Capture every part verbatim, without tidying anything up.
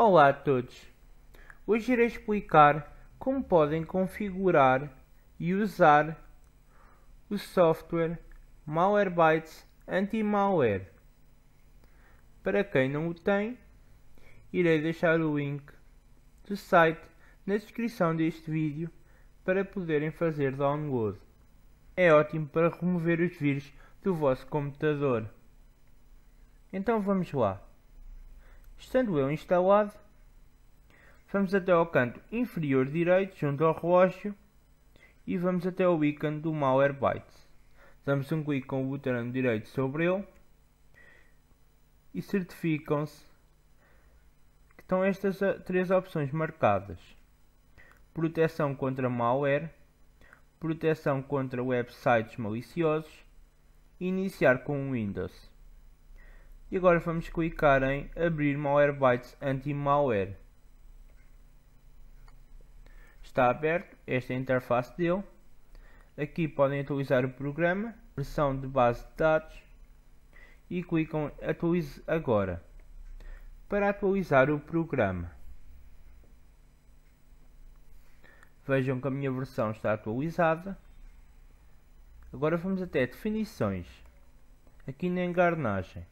Olá a todos! Hoje irei explicar como podem configurar e usar o software Malwarebytes Anti-Malware. Para quem não o tem, irei deixar o link do site na descrição deste vídeo para poderem fazer download. É ótimo para remover os vírus do vosso computador. Então vamos lá. Estando eu instalado, vamos até ao canto inferior direito, junto ao relógio, e vamos até ao ícone do Malwarebytes. Damos um clique com o botão direito sobre ele e certificam-se que estão estas três opções marcadas: proteção contra malware, proteção contra websites maliciosos e iniciar com o Windows. E agora vamos clicar em abrir Malwarebytes Anti-Malware. Está aberto, esta é a interface dele. Aqui podem atualizar o programa, versão de base de dados, e clicam em atualize agora para atualizar o programa. Vejam que a minha versão está atualizada. Agora vamos até definições, aqui na engrenagem.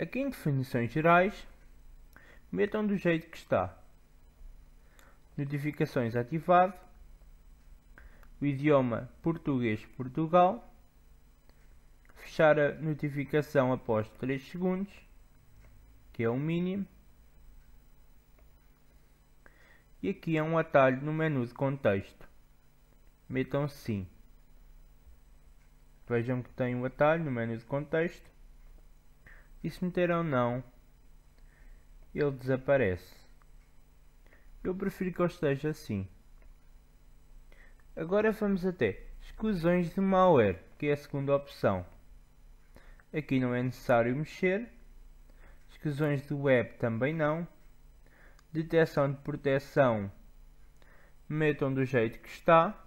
Aqui em definições gerais, metam do jeito que está. Notificações ativado. O idioma português Portugal. Fechar a notificação após três segundos, que é o mínimo. E aqui é um atalho no menu de contexto. Metam sim. Vejam que tem um atalho no menu de contexto. E se meteram não, ele desaparece. Eu prefiro que ele esteja assim. Agora vamos até exclusões de malware, que é a segunda opção. Aqui não é necessário mexer. Exclusões de web também não. Detecção de proteção, metam do jeito que está.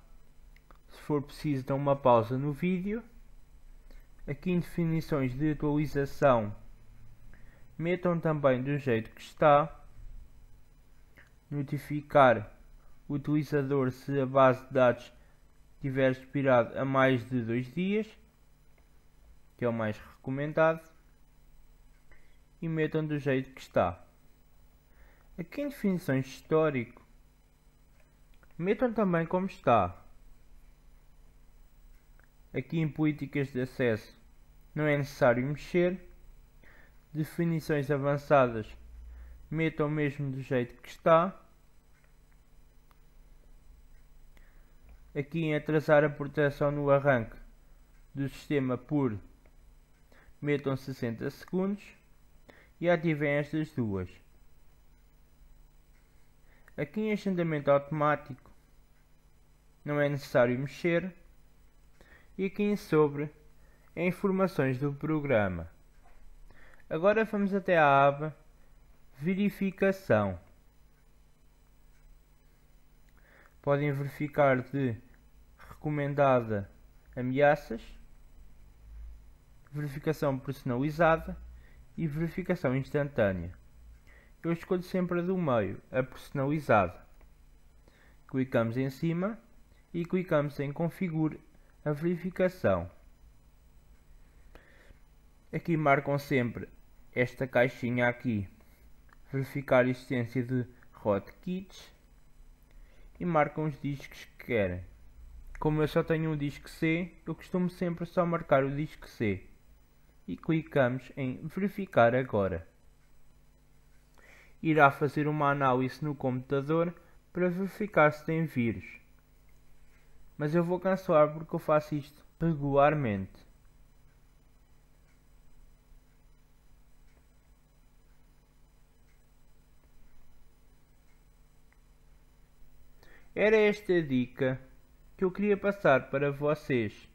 Se for preciso, dão uma pausa no vídeo. Aqui em definições de atualização, metam também do jeito que está. Notificar o utilizador se a base de dados tiver expirado a mais de dois dias, que é o mais recomendado, e metam do jeito que está. Aqui em definições de histórico, metam também como está. Aqui em políticas de acesso não é necessário mexer. Definições avançadas, metam mesmo do jeito que está. Aqui em atrasar a proteção no arranque do sistema por, metam sessenta segundos e ativem estas duas. Aqui em agendamento automático não é necessário mexer. E aqui em sobre é informações do programa. Agora vamos até à aba verificação. Podem verificar de recomendada ameaças, verificação personalizada e verificação instantânea. Eu escolho sempre a do meio, a personalizada. Clicamos em cima e clicamos em configure a verificação. Aqui marcam sempre esta caixinha aqui, verificar a existência de rootkits, e marcam os discos que querem. Como eu só tenho um disco C, eu costumo sempre só marcar o disco C e clicamos em verificar agora. Irá fazer uma análise no computador para verificar se tem vírus, mas eu vou cancelar porque eu faço isto regularmente. Era esta a dica que eu queria passar para vocês.